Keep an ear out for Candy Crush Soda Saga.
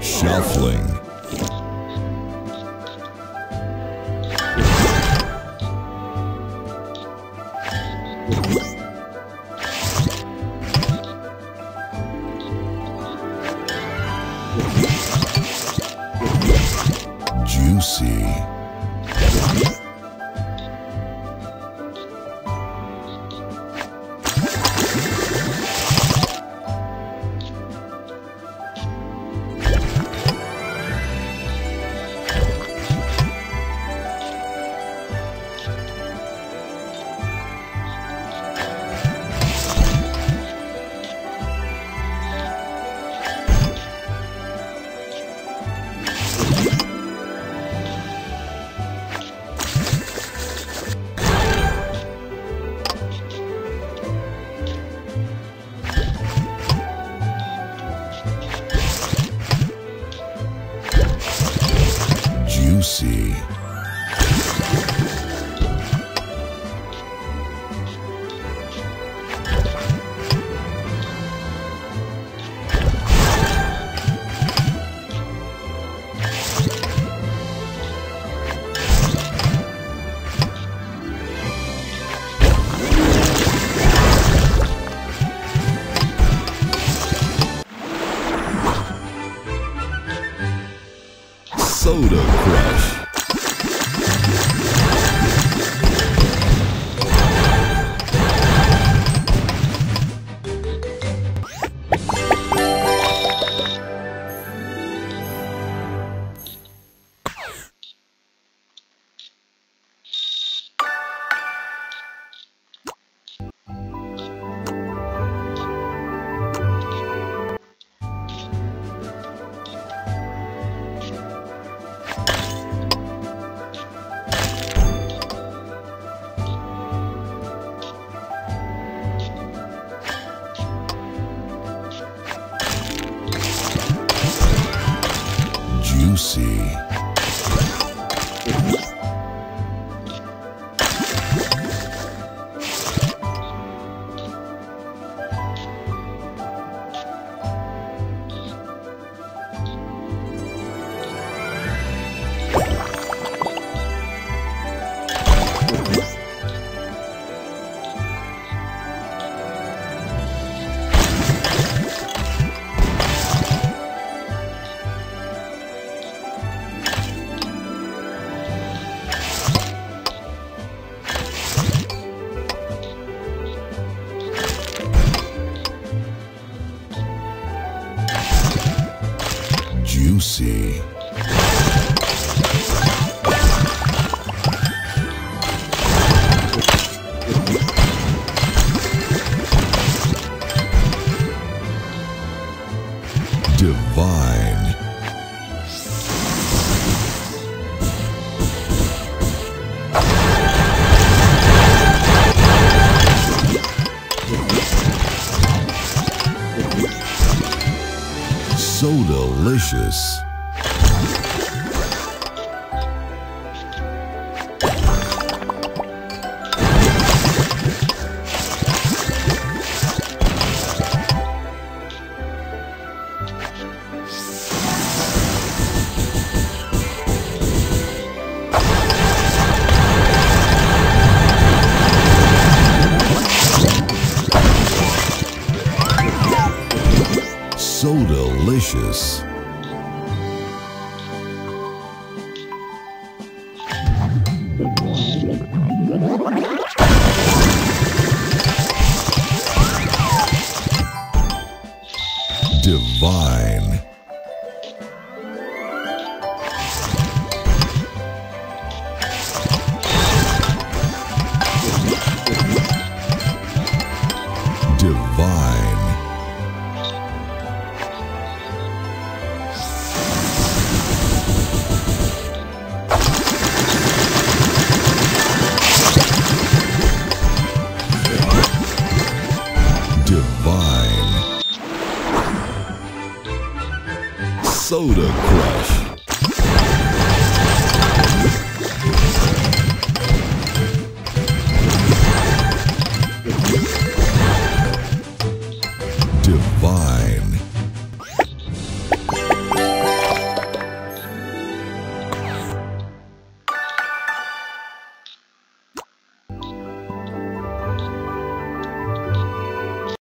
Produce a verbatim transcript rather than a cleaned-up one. Shuffling. Juicy. Juicy. Soda Crush. Juicy. Juicy. Divine. So delicious. So delicious. Divine. Divine. Soda Crush.